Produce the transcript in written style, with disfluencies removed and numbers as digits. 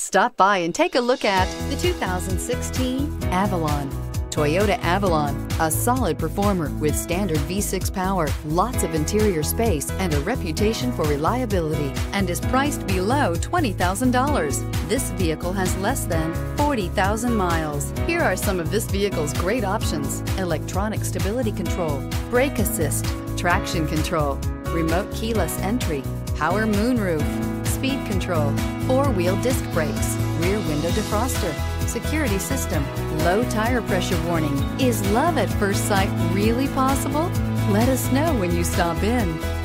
Stop by and take a look at the 2016 Avalon. Toyota Avalon, a solid performer with standard V6 power, lots of interior space, and a reputation for reliability, and is priced below $20,000. This vehicle has less than 40,000 miles. Here are some of this vehicle's great options: electronic stability control, brake assist, traction control, remote keyless entry, power moonroof, speed control, four-wheel disc brakes, rear window defroster, security system, low tire pressure warning. Is love at first sight really possible? Let us know when you stop in.